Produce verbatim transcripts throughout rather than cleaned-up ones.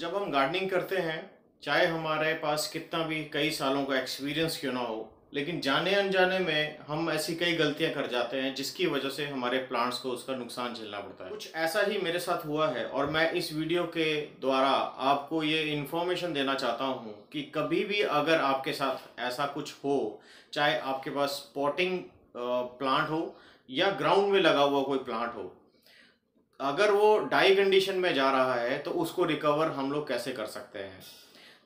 जब हम गार्डनिंग करते हैं, चाहे हमारे पास कितना भी कई सालों का एक्सपीरियंस क्यों ना हो, लेकिन जाने अनजाने में हम ऐसी कई गलतियां कर जाते हैं जिसकी वजह से हमारे प्लांट्स को उसका नुकसान झेलना पड़ता है। कुछ ऐसा ही मेरे साथ हुआ है और मैं इस वीडियो के द्वारा आपको ये इन्फॉर्मेशन देना चाहता हूँ कि कभी भी अगर आपके साथ ऐसा कुछ हो, चाहे आपके पास पॉटिंग प्लांट हो या ग्राउंड में लगा हुआ कोई प्लांट हो, अगर वो डाई कंडीशन में जा रहा है तो उसको रिकवर हम लोग कैसे कर सकते हैं।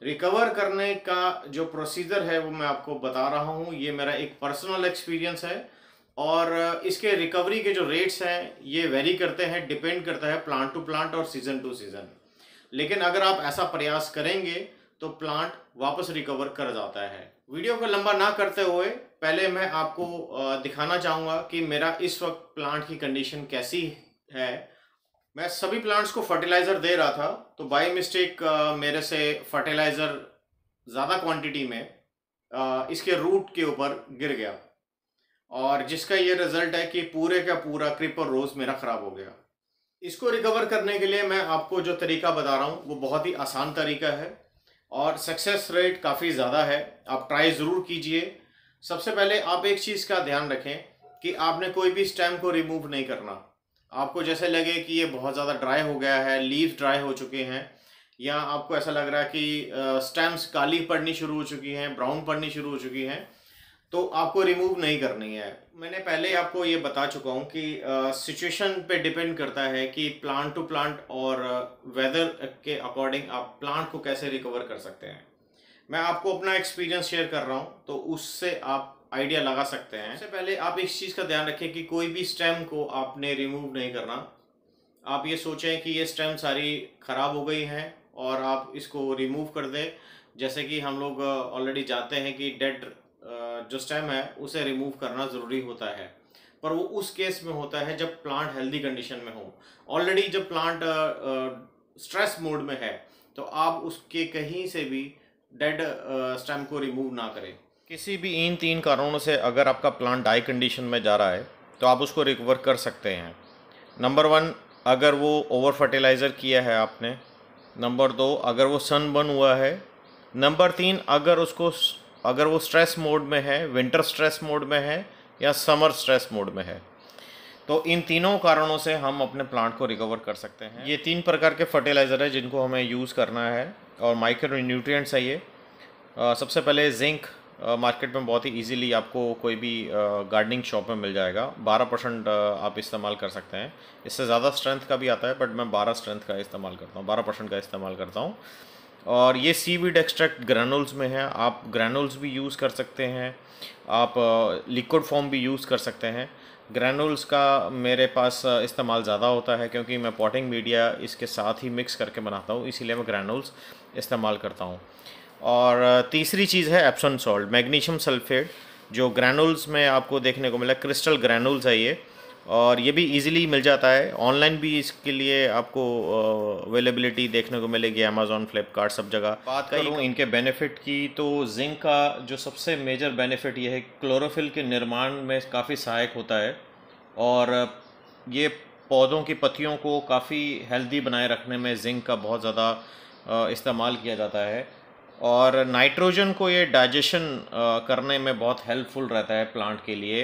रिकवर करने का जो प्रोसीजर है वो मैं आपको बता रहा हूँ। ये मेरा एक पर्सनल एक्सपीरियंस है और इसके रिकवरी के जो रेट्स हैं ये वेरी करते हैं, डिपेंड करता है प्लांट टू प्लांट और सीज़न टू सीज़न। लेकिन अगर आप ऐसा प्रयास करेंगे तो प्लांट वापस रिकवर कर जाता है। वीडियो को लंबा ना करते हुए पहले मैं आपको दिखाना चाहूँगा कि मेरा इस वक्त प्लांट की कंडीशन कैसी है। मैं सभी प्लांट्स को फर्टिलाइज़र दे रहा था तो बाय मिस्टेक मेरे से फर्टिलाइज़र ज़्यादा क्वांटिटी में आ, इसके रूट के ऊपर गिर गया और जिसका ये रिज़ल्ट है कि पूरे का पूरा क्रीपर रोज़ मेरा ख़राब हो गया। इसको रिकवर करने के लिए मैं आपको जो तरीका बता रहा हूँ वो बहुत ही आसान तरीका है और सक्सेस रेट काफ़ी ज़्यादा है। आप ट्राई ज़रूर कीजिए। सबसे पहले आप एक चीज़ का ध्यान रखें कि आपने कोई भी स्टेम को रिमूव नहीं करना। आपको जैसे लगे कि ये बहुत ज़्यादा ड्राई हो गया है, लीव्स ड्राई हो चुके हैं, या आपको ऐसा लग रहा है कि स्टेम्स काली पड़नी शुरू हो चुकी हैं, ब्राउन पड़नी शुरू हो चुकी हैं, तो आपको रिमूव नहीं करनी है। मैंने पहले आपको ये बता चुका हूँ कि सिचुएशन पे डिपेंड करता है कि प्लांट टू प्लांट और वेदर के अकॉर्डिंग आप प्लांट को कैसे रिकवर कर सकते हैं। मैं आपको अपना एक्सपीरियंस शेयर कर रहा हूँ तो उससे आप आइडिया लगा सकते हैं। सबसे पहले आप इस चीज़ का ध्यान रखें कि कोई भी स्टेम को आपने रिमूव नहीं करना। आप ये सोचें कि ये स्टेम सारी ख़राब हो गई हैं और आप इसको रिमूव कर दें। जैसे कि हम लोग ऑलरेडी जानते हैं कि डेड जो स्टेम है उसे रिमूव करना ज़रूरी होता है, पर वो उस केस में होता है जब प्लांट हेल्दी कंडीशन में हो। ऑलरेडी जब प्लांट स्ट्रेस मोड में है तो आप उसके कहीं से भी डेड स्टेम को रिमूव ना करें। किसी भी इन तीन कारणों से अगर आपका प्लांट डाई कंडीशन में जा रहा है तो आप उसको रिकवर कर सकते हैं। नंबर वन, अगर वो ओवर फर्टिलाइज़र किया है आपने। नंबर दो, अगर वो सनबर्न हुआ है। नंबर तीन, अगर उसको अगर वो स्ट्रेस मोड में है, विंटर स्ट्रेस मोड में है या समर स्ट्रेस मोड में है। तो इन तीनों कारणों से हम अपने प्लांट को रिकवर कर सकते हैं। ये तीन प्रकार के फर्टिलाइज़र है जिनको हमें यूज़ करना है और माइक्रो न्यूट्रिएंट्स है ये। आ, सबसे पहले जिंक मार्केट uh, में बहुत ही इजीली आपको कोई भी गार्डनिंग uh, शॉप में मिल जाएगा। बारह परसेंट आप इस्तेमाल कर सकते हैं। इससे ज़्यादा स्ट्रेंथ का भी आता है बट मैं बारह स्ट्रेंथ का इस्तेमाल करता हूँ, बारह परसेंट का इस्तेमाल करता हूँ। और ये सीवीड एक्सट्रैक्ट ग्रैनुल्स में है, आप ग्रैनुल्स भी यूज़ कर सकते हैं, आप लिक्विड uh, फॉर्म भी यूज़ कर सकते हैं। ग्रैनुल्स का मेरे पास इस्तेमाल ज़्यादा होता है क्योंकि मैं पॉटिंग मीडिया इसके साथ ही मिक्स करके बनाता हूँ, इसीलिए मैं ग्रैनुल्स इस्तेमाल करता हूँ। और तीसरी चीज़ है एप्सम सॉल्ट, मैग्नीशियम सल्फेट, जो ग्रैनुल्स में आपको देखने को मिला, क्रिस्टल ग्रैनुल्स है ये। और ये भी इजीली मिल जाता है। ऑनलाइन भी इसके लिए आपको अवेलेबिलिटी देखने को मिलेगी, अमेजोन, फ्लिपकार्ट, सब जगह। बात करूँ इनके बेनिफिट की तो जिंक का जो सबसे मेजर बेनिफिट ये है क्लोरोफिल के निर्माण में काफ़ी सहायक होता है और ये पौधों की पत्तियों को काफ़ी हेल्दी बनाए रखने में जिंक का बहुत ज़्यादा इस्तेमाल किया जाता है। और नाइट्रोजन को ये डाइजेशन करने में बहुत हेल्पफुल रहता है प्लांट के लिए,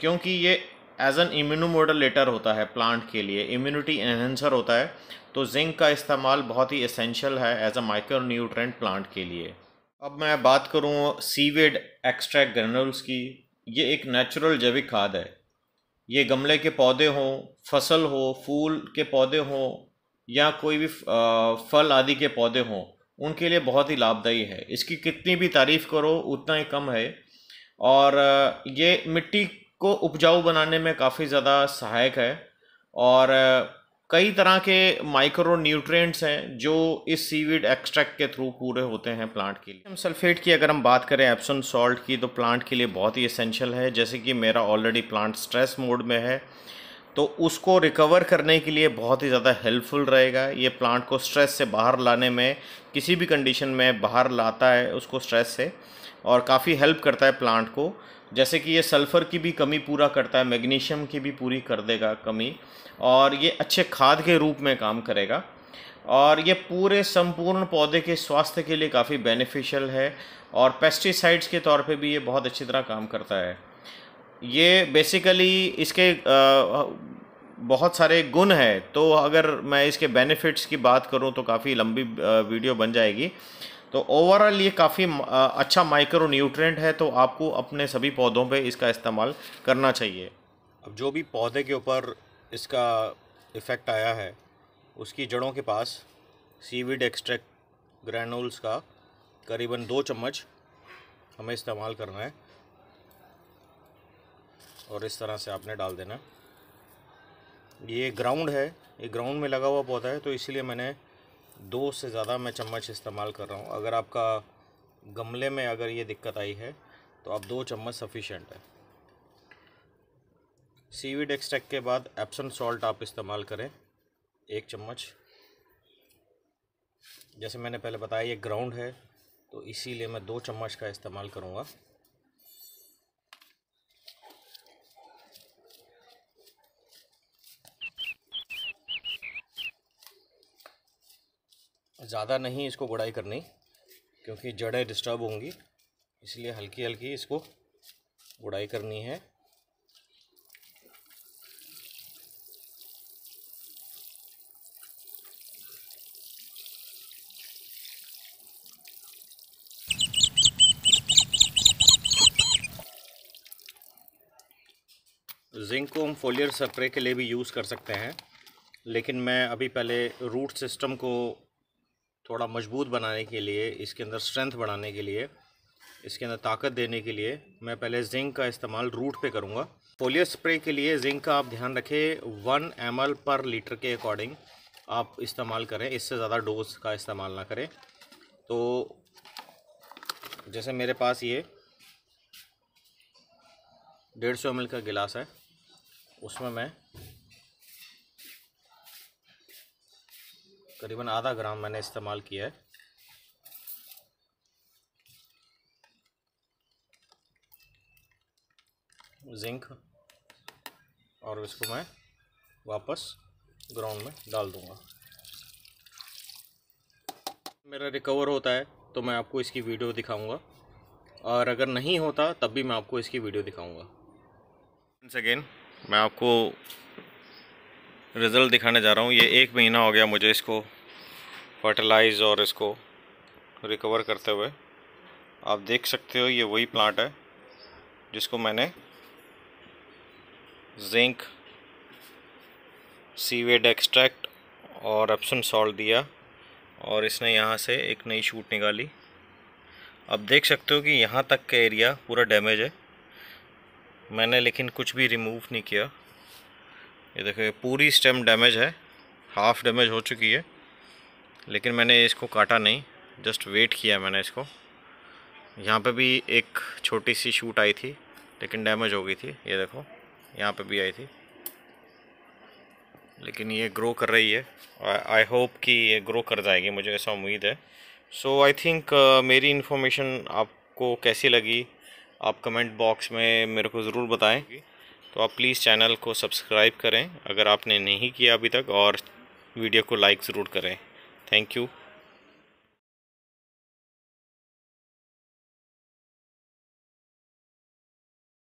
क्योंकि ये एज एन इम्यूनोमोडुलेटर होता है, प्लांट के लिए इम्यूनिटी एनहेंसर होता है। तो जिंक का इस्तेमाल बहुत ही एसेंशियल है as a micro nutrient plant के लिए। अब मैं बात करूँ सीवेड एक्सट्रैक्ट ग्रेनुल्स की। ये एक नेचुरल जैविक खाद है। ये गमले के पौधे हों, फसल हो, फूल के पौधे हों या कोई भी फल आदि के पौधे हों, उनके लिए बहुत ही लाभदायी है। इसकी कितनी भी तारीफ़ करो उतना ही कम है। और ये मिट्टी को उपजाऊ बनाने में काफ़ी ज़्यादा सहायक है और कई तरह के माइक्रो न्यूट्रिएंट्स हैं जो इस सीवीड एक्सट्रैक्ट के थ्रू पूरे होते हैं प्लांट के लिए। एप्सम सल्फेट की अगर हम बात करें, एप्सम सॉल्ट की, तो प्लांट के लिए बहुत ही एसेंशियल है। जैसे कि मेरा ऑलरेडी प्लांट स्ट्रेस मोड में है तो उसको रिकवर करने के लिए बहुत ही ज़्यादा हेल्पफुल रहेगा। ये प्लांट को स्ट्रेस से बाहर लाने में, किसी भी कंडीशन में बाहर लाता है उसको स्ट्रेस से, और काफ़ी हेल्प करता है प्लांट को। जैसे कि ये सल्फ़र की भी कमी पूरा करता है, मैग्नीशियम की भी पूरी कर देगा कमी, और ये अच्छे खाद के रूप में काम करेगा। और ये पूरे संपूर्ण पौधे के स्वास्थ्य के लिए काफ़ी बेनिफिशियल है और पेस्टिसाइड्स के तौर पे भी ये बहुत अच्छी तरह काम करता है। ये बेसिकली इसके आ, बहुत सारे गुण हैं, तो अगर मैं इसके बेनिफिट्स की बात करूं तो काफ़ी लंबी वीडियो बन जाएगी। तो ओवरऑल ये काफ़ी अच्छा माइक्रो न्यूट्रिएंट है, तो आपको अपने सभी पौधों पे इसका इस्तेमाल करना चाहिए। अब जो भी पौधे के ऊपर इसका इफ़ेक्ट आया है उसकी जड़ों के पास सीवीड एक्सट्रैक्ट ग्रैनुल्स का करीबन दो चम्मच हमें इस्तेमाल करना है और इस तरह से आपने डाल देना। ये ग्राउंड है, ये ग्राउंड में लगा हुआ पौधा है, तो इसलिए मैंने दो से ज़्यादा मैं चम्मच इस्तेमाल कर रहा हूँ। अगर आपका गमले में अगर ये दिक्कत आई है तो आप दो चम्मच सफिशेंट है। सीवीड एक्सट्रैक्ट के बाद एप्सम सॉल्ट आप इस्तेमाल करें एक चम्मच। जैसे मैंने पहले बताया ये ग्राउंड है तो इसीलिए मैं दो चम्मच का इस्तेमाल करूँगा। ज़्यादा नहीं इसको गुड़ाई करनी क्योंकि जड़ें डिस्टर्ब होंगी, इसलिए हल्की हल्की इसको गुड़ाई करनी है। जिंक को हम फोलियर स्प्रे के लिए भी यूज़ कर सकते हैं, लेकिन मैं अभी पहले रूट सिस्टम को थोड़ा मजबूत बनाने के लिए, इसके अंदर स्ट्रेंथ बढ़ाने के लिए, इसके अंदर ताकत देने के लिए मैं पहले जिंक का इस्तेमाल रूट पे करूँगा। फोलियर स्प्रे के लिए जिंक का आप ध्यान रखें वन एम एल पर लीटर के अकॉर्डिंग आप इस्तेमाल करें, इससे ज़्यादा डोज का इस्तेमाल ना करें। तो जैसे मेरे पास ये डेढ़ सौ एम एल का गिलास है, उसमें मैं करीबन आधा ग्राम मैंने इस्तेमाल किया है। जिंक और इसको मैं वापस ग्राउंड में डाल दूंगा। मेरा रिकवर होता है तो मैं आपको इसकी वीडियो दिखाऊंगा और अगर नहीं होता तब भी मैं आपको इसकी वीडियो दिखाऊंगा। वंस अगेन मैं आपको रिज़ल्ट दिखाने जा रहा हूँ। ये एक महीना हो गया मुझे इसको फर्टिलाइज़ और इसको रिकवर करते हुए। आप देख सकते हो ये वही प्लांट है जिसको मैंने जिंक, सीवेड एक्सट्रैक्ट और एप्सम सॉल्ट दिया और इसने यहाँ से एक नई शूट निकाली। आप देख सकते हो कि यहाँ तक का एरिया पूरा डैमेज है, मैंने लेकिन कुछ भी रिमूव नहीं किया। ये देखिए पूरी स्टेम डैमेज है, हाफ डैमेज हो चुकी है, लेकिन मैंने इसको काटा नहीं, जस्ट वेट किया मैंने इसको। यहाँ पे भी एक छोटी सी शूट आई थी लेकिन डैमेज हो गई थी, ये देखो यहाँ पे भी आई थी, लेकिन ये ग्रो कर रही है। आई होप कि ये ग्रो कर जाएगी, मुझे ऐसा उम्मीद है। सो आई थिंक मेरी इन्फॉर्मेशन आपको कैसी लगी आप कमेंट बॉक्स में मेरे को ज़रूर बताएं। तो आप प्लीज़ चैनल को सब्सक्राइब करें अगर आपने नहीं किया अभी तक और वीडियो को लाइक ज़रूर करें। Thank you.